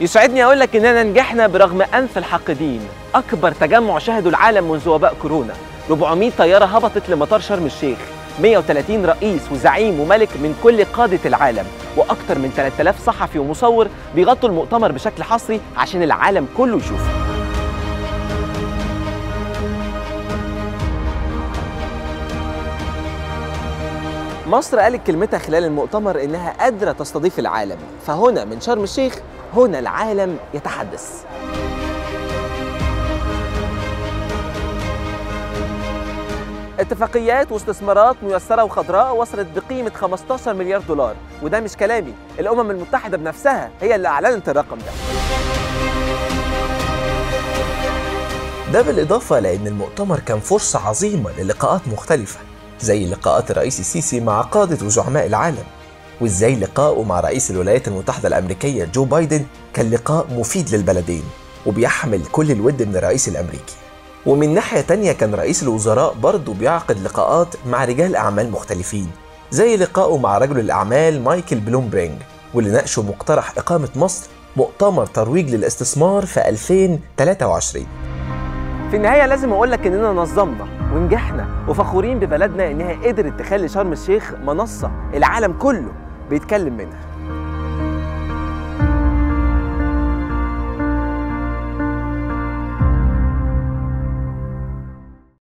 يسعدني اقول لك اننا نجحنا برغم انف الحاقدين. اكبر تجمع شهده العالم منذ وباء كورونا، 400 طياره هبطت لمطار شرم الشيخ، 130 رئيس وزعيم وملك من كل قادة العالم، وأكثر من 3000 صحفي ومصور بيغطوا المؤتمر بشكل حصري عشان العالم كله يشوفه. مصر قالت كلمتها خلال المؤتمر إنها قادرة تستضيف العالم، فهنا من شرم الشيخ هنا العالم يتحدث. اتفاقيات واستثمارات ميسرة وخضراء وصلت بقيمة 15 مليار دولار، وده مش كلامي، الأمم المتحدة بنفسها هي اللي أعلنت الرقم ده. ده بالإضافة لأن المؤتمر كان فرصة عظيمة للقاءات مختلفة، زي لقاءات الرئيس السيسي مع قادة وزعماء العالم، وإزاي لقاءه مع رئيس الولايات المتحدة الأمريكية جو بايدن كان لقاء مفيد للبلدين وبيحمل كل الود من الرئيس الأمريكي. ومن ناحية تانية كان رئيس الوزراء برضه بيعقد لقاءات مع رجال أعمال مختلفين، زي لقائه مع رجل الأعمال مايكل بلومبرنج، واللي ناقشوا مقترح إقامة مصر مؤتمر ترويج للاستثمار في 2023. في النهاية لازم أقولك إننا نظمنا ونجحنا وفخورين ببلدنا إنها قدرت تخلي شرم الشيخ منصة العالم كله بيتكلم منها.